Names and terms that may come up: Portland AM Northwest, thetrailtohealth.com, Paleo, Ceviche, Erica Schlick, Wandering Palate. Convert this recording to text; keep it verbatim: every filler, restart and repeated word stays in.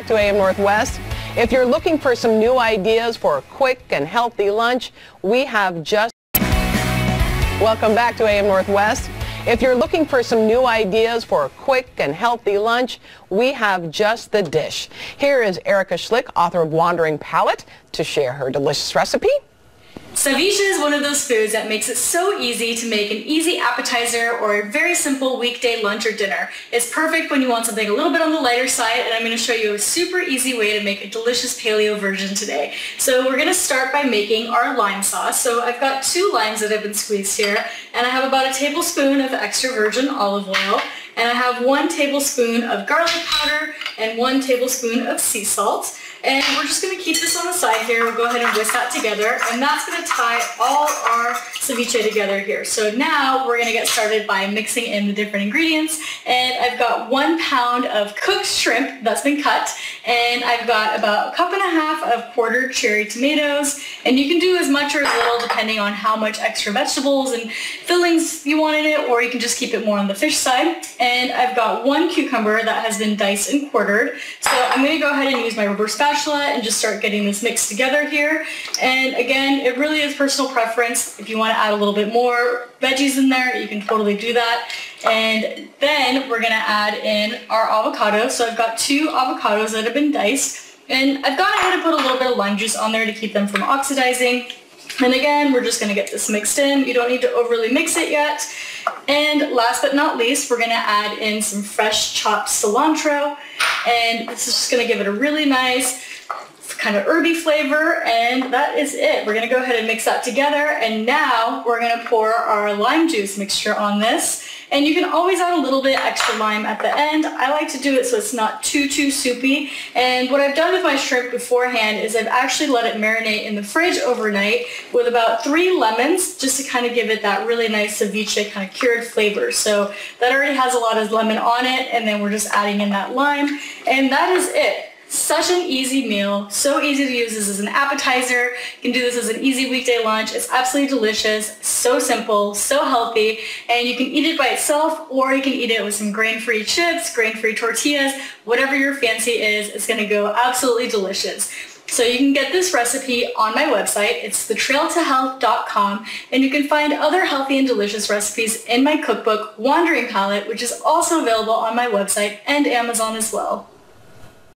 back to A M Northwest. If you're looking for some new ideas for a quick and healthy lunch, we have just... Welcome back to A M Northwest. If you're looking for some new ideas for a quick and healthy lunch, we have just the dish. Here is Erica Schlick, author of Wandering Palate, to share her delicious recipe. Ceviche is one of those foods that makes it so easy to make an easy appetizer or a very simple weekday lunch or dinner. It's perfect when you want something a little bit on the lighter side, and I'm going to show you a super easy way to make a delicious paleo version today. So we're going to start by making our lime sauce. So I've got two limes that have been squeezed here, and I have about a tablespoon of extra virgin olive oil, and I have one tablespoon of garlic powder and one tablespoon of sea salt. And we're just going to keep this on the side here. We'll go ahead and whisk that together, and that's going to tie all our ceviche together here. So now we're going to get started by mixing in the different ingredients. And I've got one pound of cooked shrimp that's been cut, and I've got about a cup and a half of quartered cherry tomatoes, and you can do as much or as little depending on how much extra vegetables and fillings you want in it, or you can just keep it more on the fish side. And I've got one cucumber that has been diced and quartered. So I'm going to go ahead and use my reverse spatula and just start getting this mixed together here. And again, it really is personal preference. If you want to add a little bit more veggies in there, you can totally do that. And then we're going to add in our avocado. So I've got two avocados that have been diced, and I've gone ahead and put a little bit of lime juice on there to keep them from oxidizing. And again, we're just going to get this mixed in. You don't need to overly mix it yet. And last but not least, we're going to add in some fresh chopped cilantro. And this is just going to give it a really nice kind of herby flavor, and that is it. We're going to go ahead and mix that together, and now we're going to pour our lime juice mixture on this. And you can always add a little bit extra lime at the end. I like to do it so it's not too, too soupy. And what I've done with my shrimp beforehand is I've actually let it marinate in the fridge overnight with about three lemons, just to kind of give it that really nice ceviche kind of cured flavor. So that already has a lot of lemon on it, and then we're just adding in that lime, and that is it. Such an easy meal, so easy to use. This is an appetizer. You can do this as an easy weekday lunch. It's absolutely delicious, so simple, so healthy, and you can eat it by itself, or you can eat it with some grain-free chips, grain-free tortillas, whatever your fancy is. It's going to go absolutely delicious. So you can get this recipe on my website. It's the trail to health dot com, and you can find other healthy and delicious recipes in my cookbook, Wandering Palate, which is also available on my website and Amazon as well.